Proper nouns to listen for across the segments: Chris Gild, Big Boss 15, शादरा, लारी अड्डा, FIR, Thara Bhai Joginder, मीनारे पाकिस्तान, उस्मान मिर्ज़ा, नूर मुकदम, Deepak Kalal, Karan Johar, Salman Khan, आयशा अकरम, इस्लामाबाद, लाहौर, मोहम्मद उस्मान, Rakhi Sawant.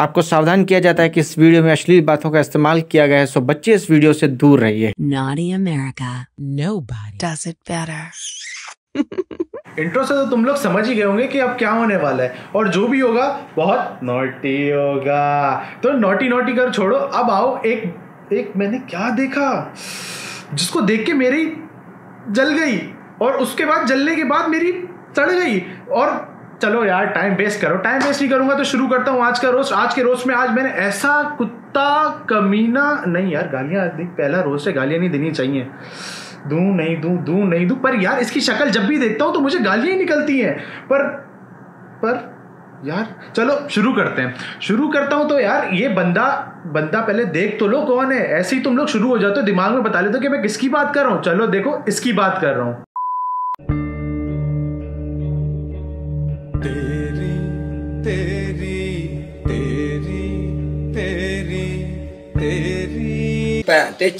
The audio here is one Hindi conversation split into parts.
आपको सावधान किया जाता है कि इस वीडियो में अश्लील बातों का इस्तेमाल किया गया है, सो बच्चे इस वीडियो से दूर रहिए। Naughty America, nobody does it better. Intro से तो तुम लोग समझ ही गए होंगे कि अब क्या होने वाला है, और जो भी होगा बहुत नॉटी होगा। तो नॉटी नॉटी कर छोड़ो, अब आओ एक मैंने क्या देखा जिसको देख के मेरी जल गई, और उसके बाद जलने के बाद मेरी चढ़ गई। और चलो यार टाइम वेस्ट नहीं करूंगा तो शुरू करता हूँ आज का रोस्ट। आज के रोस्ट में आज मैंने ऐसा कुत्ता कमीना, नहीं यार गालियाँ, पहला रोस्ट है गालियाँ नहीं देनी चाहिए, दूं नहीं दूं, पर यार इसकी शक्ल जब भी देखता हूँ तो मुझे गालियाँ ही निकलती हैं। पर यार चलो शुरू करता हूँ। तो यार ये बंदा पहले देख तो लो कौन है, ऐसे ही तुम लोग शुरू हो जाते हो, दिमाग में बता लेते हो कि मैं किसकी बात कर रहा हूँ। चलो देखो, इसकी बात कर रहा हूँ।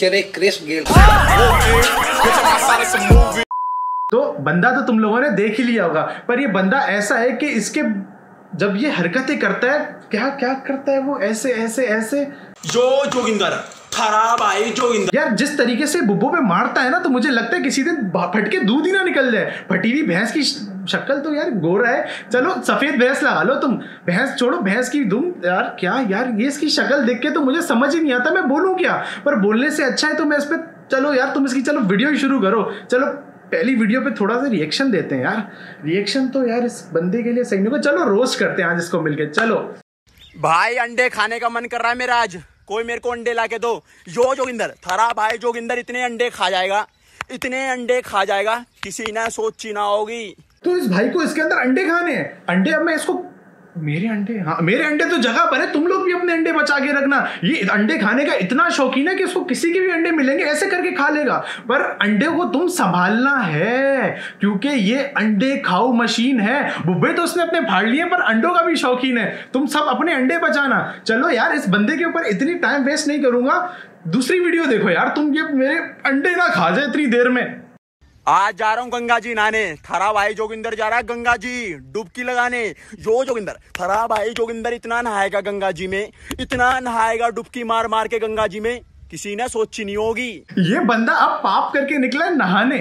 Chris Gild. तो बंदा तो तुम लोगों ने देख ही लिया होगा, पर ये बंदा ऐसा है कि इसके जब ये हरकतें करता है, क्या करता है वो, ऐसे जोगिंदर, थारा भाई जोगिंदर। यार जिस तरीके से बुब्बो पे मारता है ना, तो मुझे लगता है किसी दिन फटके दूध ही ना निकल जाए। फटी हुई भैंस की शक्ल तो यार गोरा है, चलो सफेद भैंस लगा लो तुम, भैंस छोड़ो भैंस की तुम। यार क्या यार, ये इसकी शक्ल देख के तो मुझे समझ ही नहीं आता मैं बोलूँ क्या, पर बोलने से अच्छा है तो मैं इस पर, चलो यार तुम इसकी चलो वीडियो ही शुरू करो। चलो पहली वीडियो पे थोड़ा सा रिएक्शन देते हैं यार, रिएक्शन तो यार इस बंदे के लिए सही नहीं होगा। चलो रोस्ट करते हैं आज इसको मिलके। चलो भाई अंडे खाने का मन कर रहा है मेरा आज, कोई मेरे को अंडे ला के दो। जोगिंदर, थारा भाई जोगिंदर इतने अंडे खा जाएगा किसी ने सोची ना होगी। तो इस भाई को इसके अंदर अंडे खाने हैं, अंडे। अब मैं इसको, मेरे अंडे, हाँ मेरे अंडे तो जगह पर है, तुम लोग भी अपने अंडे बचा के रखना। ये अंडे खाने का इतना शौकीन है कि इसको किसी के भी अंडे मिलेंगे ऐसे करके खा लेगा, पर अंडे को तुम संभालना है क्योंकि ये अंडे खाऊ मशीन है। बुब्बे तो उसने अपने फाड़ लिए, पर अंडों का भी शौकीन है, तुम सब अपने अंडे बचाना। चलो यार इस बंदे के ऊपर इतनी टाइम वेस्ट नहीं करूंगा, दूसरी वीडियो देखो यार तुम, ये मेरे अंडे ना खा जाए इतनी देर में। आज जा रहा हूँ गंगा जी नहाने, थारा भाई जोगिंदर जा रहा है गंगा जी डुबकी लगाने। जोगिंदर, थारा भाई जोगिंदर इतना नहाएगा गंगा जी में, इतना नहाएगा डुबकी मार मार के गंगा जी में, किसी ने सोची नहीं होगी। ये बंदा अब पाप करके निकला है नहाने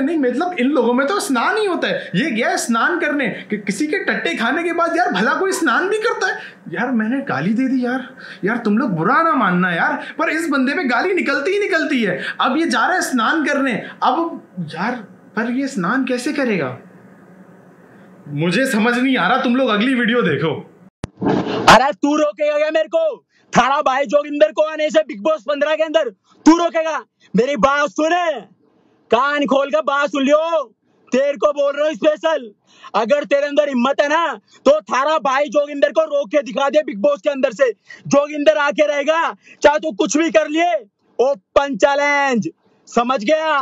नहीं, मतलब इन लोगों में तो स्नान ही होता है, ये गया है स्नान करने। कि किसी के टट्टे खाने के बाद यार भला कोई स्नान भी करता है। यार मैंने गाली दे दी यार तुम लोग बुरा ना मानना यार, पर इस बंदे में गाली निकलती है। अब ये जा रहा है स्नान करने, अब यार पर ये स्नान कैसे करेगा मुझे समझ नहीं आ रहा, तुम लोग अगली वीडियो देखो। अरे तू रोकेगा क्या मेरे को, थारा भाई जोगिंदर को आने से बिग बॉस 15 के अंदर तू रोकेगा? मेरी बात सुने, कान खोल कर बात सुन लियो, तेरे को बोल रहा हूँ स्पेशल, अगर तेरे अंदर हिम्मत है ना तो थारा भाई जोगिंदर को रोक के दिखा दे बिग बॉस के अंदर से। जोगिंदर आके रहेगा चाहे तू कुछ भी कर लिए, ओपन चैलेंज, समझ गया,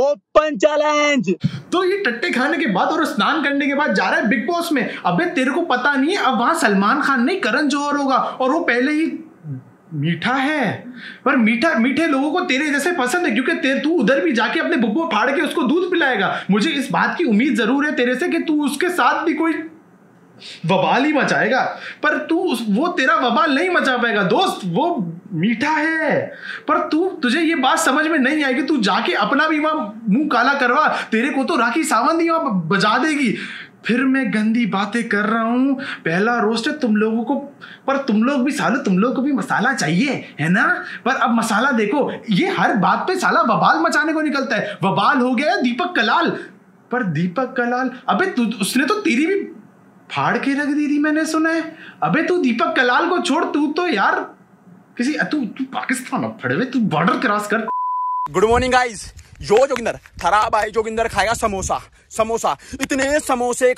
ओपन चैलेंज। तो ये टट्टे खाने के बाद और स्नान करने के बाद जा रहा है बिग बॉस में। अबे तेरे को पता नहीं है अब वहां सलमान खान नहीं करण जौहर होगा, और वो पहले ही मीठा है, पर मीठे लोगों को तेरे जैसे पसंद है क्योंकि तू उधर भी जाके अपने बुब्बो फाड़ के उसको दूध पिलाएगा। मुझे इस बात की उम्मीद जरूर है तेरे से कि तू उसके साथ भी कोई बवाल ही मचाएगा, पर तू वो तेरा बवाल नहीं मचा पाएगा दोस्त, वो मीठा है। पर तुझे ये बात समझ में नहीं आएगी, तू जाके अपना भी वहाँ मुंह काला करवा, तेरे को तो राखी सावंत ही वहाँ बजा देगी। फिर मैं गंदी बातें कर रहा हूँ, पहला रोस्ट है तुम लोगों को, पर तुम लोग भी साले, तुम लोग को भी मसाला चाहिए है ना। पर अब मसाला देखो, ये हर बात पे साला बवाल मचाने को निकलता है। बवाल हो गया दीपक कलाल पर, दीपक कलाल अबे उसने तो तेरी भी फाड़ के रख दी थी मैंने सुना है। अबे तू दीपक कलाल को छोड़, तू तो यार किसी तू पाकिस्तान अब फड़वे, तू बॉर्डर क्रॉस कर। गुड मॉर्निंग गाइस, जोगिंदर, थारा भाई जोगिंदर खाएगा समोसा, इतने समोसे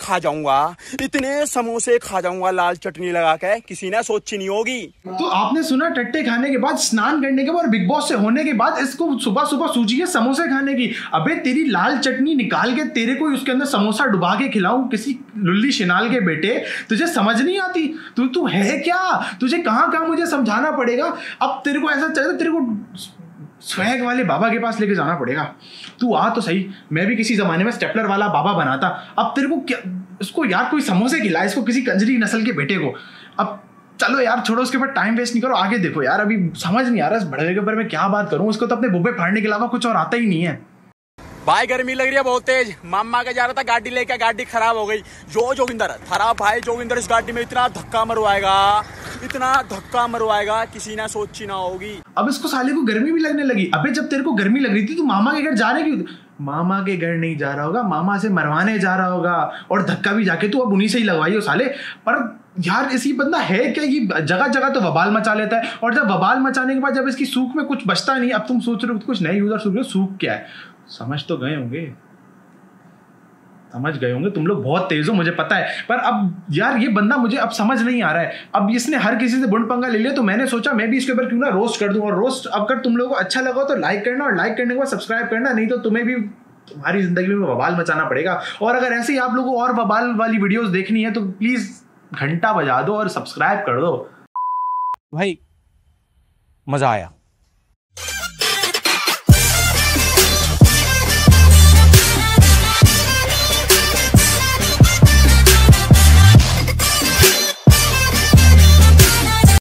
खा जाऊंगा लाल चटनी लगा के, किसी ने सोची नहीं होगी। तो आपने सुना टट्टे खाने के बाद, स्नान करने के बाद, बिग बॉस से होने के बाद इसको सुबह सूझी है समोसे खाने की। अबे तेरी लाल चटनी निकाल के तेरे को उसके अंदर समोसा डुबा के खिलाऊं किसी लुल्ली शिनाल के बेटे, तुझे समझ नहीं आती, तू है क्या, तुझे कहाँ मुझे समझाना पड़ेगा। अब तेरे को ऐसा चाहिए, तेरे को स्वैग वाले बाबा के पास लेके जाना पड़ेगा। तू आ तो सही, मैं भी किसी ज़माने में स्टेपलर वाला बाबा बनाता। अब तेरे को क्या इसको यार कोई समोसे खिलाए इसको, किसी कंजरी नस्ल के बेटे को। अब चलो यार छोड़ो, उसके बाद टाइम वेस्ट नहीं करो, आगे देखो यार, अभी समझ नहीं आ रहा इस भड़वे के ऊपर मैं क्या बात करूँ, उसको तो अपने बुब्बे फाड़ने के अलावा कुछ और आता ही नहीं है। भाई गर्मी लग रही है बहुत तेज, मामा के जा रहा था गाड़ी लेकर, गाड़ी खराब हो गई। जोगिंदर, थारा भाई जोगिंदर इस गाड़ी में इतना धक्का मरवाएगा किसी ने सोची ना होगी। अब इसको साले को गर्मी भी लगने लगी। अबे जब तेरे को गर्मी लग रही थी तो मामा के घर जा रहे क्यों? मामा के घर नहीं जा रहा होगा, मामा से मरवाने जा रहा होगा, और धक्का भी जाके तू अब उन्हीं से ही लगवाई हो साले। पर यार इसी बंदा है क्या, ये जगह जगह तो बवाल मचा लेता है, और जब बवाल मचाने के बाद जब इसकी सूख में कुछ बचता नहीं, अब तुम सोच रहे हो कुछ नए यूजर सूख रहे हो, सूख क्या है समझ तो गए होंगे, समझ गए होंगे, तुम लोग बहुत तेज हो मुझे पता है। पर अब यार ये बंदा मुझे अब समझ नहीं आ रहा है, अब इसने हर किसी से बुंड पंगा ले लिया, तो मैंने सोचा मैं भी इसके ऊपर क्यों ना रोस्ट कर दूं। और रोस्ट अगर तुम लोगों को अच्छा लगा तो लाइक करना, और लाइक करने के बाद सब्सक्राइब करना, नहीं तो तुम्हें भी तुम्हारी जिंदगी में बवाल मचाना पड़ेगा। और अगर ऐसे ही आप लोगों को और बवाल वाली वीडियोस देखनी है तो प्लीज घंटा बजा दो और सब्सक्राइब कर दो। भाई मजा आया।